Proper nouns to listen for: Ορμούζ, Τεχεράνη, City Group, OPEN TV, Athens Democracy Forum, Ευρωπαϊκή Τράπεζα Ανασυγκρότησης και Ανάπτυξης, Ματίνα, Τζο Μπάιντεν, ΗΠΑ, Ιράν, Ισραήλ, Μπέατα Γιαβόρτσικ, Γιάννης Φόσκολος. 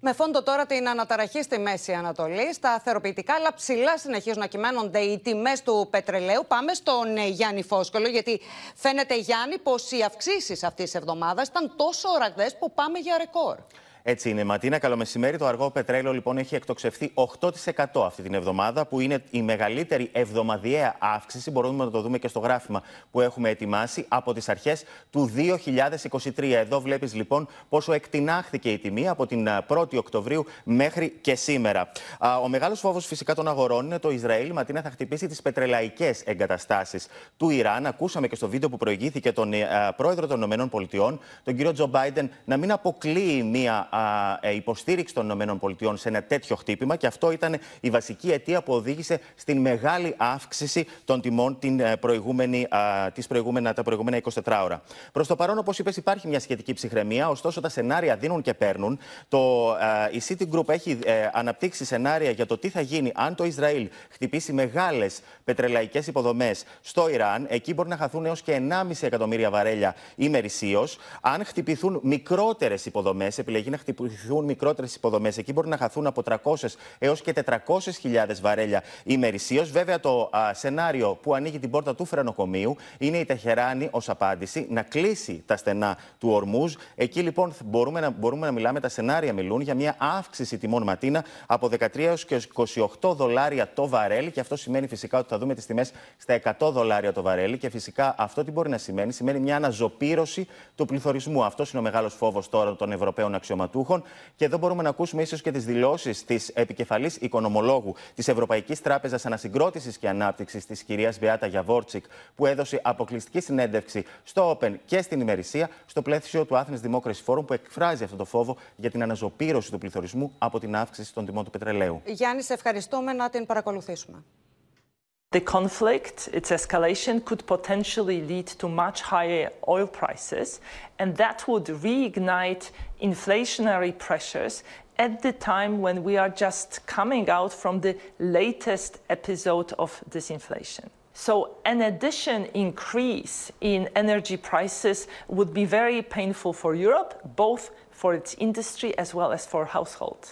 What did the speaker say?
Με φόντο τώρα την αναταραχή στη Μέση Ανατολή, σταθεροποιητικά αλλά ψηλά συνεχίζουν να κυμαίνονται οι τιμές του πετρελαίου. Πάμε στον Γιάννη Φόσκολο, γιατί φαίνεται, Γιάννη, πως οι αυξήσεις αυτής της εβδομάδας ήταν τόσο ορακτές που πάμε για ρεκόρ. Έτσι είναι, Ματίνα. Καλό μεσημέρι. Το αργό πετρέλαιο λοιπόν έχει εκτοξευθεί 8% αυτή την εβδομάδα, που είναι η μεγαλύτερη εβδομαδιαία αύξηση. Μπορούμε να το δούμε και στο γράφημα που έχουμε ετοιμάσει από τις αρχές του 2023. Εδώ βλέπεις λοιπόν πόσο εκτινάχθηκε η τιμή από την 1η Οκτωβρίου μέχρι και σήμερα. Ο μεγάλος φόβος φυσικά των αγορών είναι το Ισραήλ, Ματίνα, θα χτυπήσει τις πετρελαϊκές εγκαταστάσεις του Ιράν. Ακούσαμε και στο βίντεο που προηγήθηκε τον πρόεδρο των ΗΠΑ, τον κύριο Τζο Μπάιντεν, να μην αποκλείει μία υποστήριξη των ΗΠΑ σε ένα τέτοιο χτύπημα, και αυτό ήταν η βασική αιτία που οδήγησε στην μεγάλη αύξηση των τιμών τα προηγούμενα 24 ώρα. Προς το παρόν, όπως είπες, υπάρχει μια σχετική ψυχραιμία, ωστόσο τα σενάρια δίνουν και παίρνουν. Η City Group έχει αναπτύξει σενάρια για το τι θα γίνει αν το Ισραήλ χτυπήσει μεγάλες πετρελαϊκές υποδομές στο Ιράν. Εκεί μπορεί να χαθούν έως και 1,5 εκατομμύρια βαρέλια ημερησίως. Αν χτυπηθούν μικρότερες υποδομές, επιλεγεί να χτυπηθούν μικρότερες υποδομές. Εκεί μπορεί να χαθούν από 300 έως και 400.000 βαρέλια ημερησίως. Βέβαια, το σενάριο που ανοίγει την πόρτα του φρενοκομείου είναι η Τεχεράνη ως απάντηση, να κλείσει τα στενά του Ορμούζ. Εκεί λοιπόν μπορούμε να μιλάμε, τα σενάρια μιλούν για μια αύξηση τιμών, Ματίνα, από 13 έως και $28 το βαρέλι. Και αυτό σημαίνει φυσικά ότι θα δούμε τις τιμές στα $100 το βαρέλι. Και φυσικά αυτό τι μπορεί να σημαίνει? Σημαίνει μια αναζωπήρωση του πληθωρισμού. Αυτό είναι ο μεγάλος φόβος τώρα των Ευρωπαίων αξιωματούχων. Και εδώ μπορούμε να ακούσουμε ίσως και τις δηλώσεις της επικεφαλής οικονομολόγου της Ευρωπαϊκής Τράπεζας Ανασυγκρότησης και Ανάπτυξης, της κυρίας Μπέατα Γιαβόρτσικ, που έδωσε αποκλειστική συνέντευξη στο Open και στην ημερησία, στο πλαίσιο του Athens Democracy Forum, που εκφράζει αυτό το φόβο για την αναζωπήρωση του πληθωρισμού από την αύξηση των τιμών του πετρελαίου. Γιάννη, σε ευχαριστούμε, να την παρακολουθήσουμε. The conflict, its escalation, could potentially lead to much higher oil prices, and that would reignite inflationary pressures at the time when we are just coming out from the latest episode of disinflation. So an additional increase in energy prices would be very painful for Europe, both for its industry as well as for households.